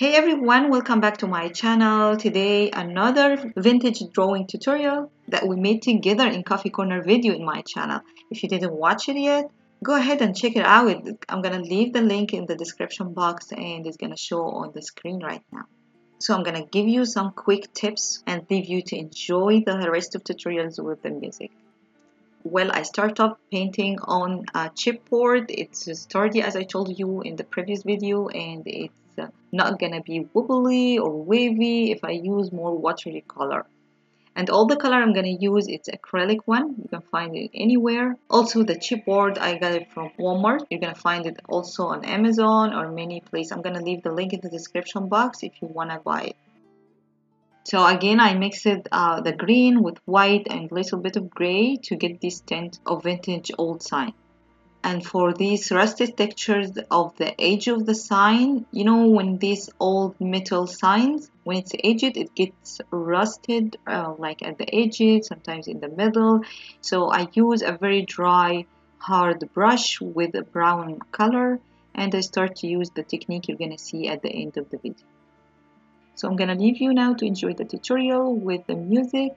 Hey everyone, welcome back to my channel. Today another vintage drawing tutorial that we made together in Coffee Corner video in my channel. If you didn't watch it yet, go ahead and check it out. I'm gonna leave the link in the description box and it's gonna show on the screen right now. So I'm gonna give you some quick tips and leave you to enjoy the rest of tutorials with the music. Well, I start off painting on a chipboard. It's sturdy as I told you in the previous video, and it's not gonna be wobbly or wavy if I use more watery color. And all the color I'm gonna use, it's acrylic one. You can find it anywhere. Also the chipboard, I got it from Walmart. You're gonna find it also on Amazon or many places. I'm gonna leave the link in the description box if you wanna buy it. So again, I mixed the green with white and a little bit of gray to get this tint of vintage old sign. And for these rusted textures of the edge of the sign, you know, when these old metal signs, when it's aged, it gets rusted like at the edges, sometimes in the middle. So I use a very dry, hard brush with a brown color, and I start to use the technique you're going to see at the end of the video. So I'm gonna leave you now to enjoy the tutorial with the music.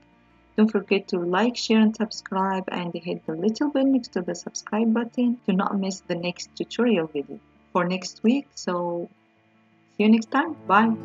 Don't forget to like, share, and subscribe, and hit the little bell next to the subscribe button to not miss the next tutorial video for next week. So see you next time. Bye.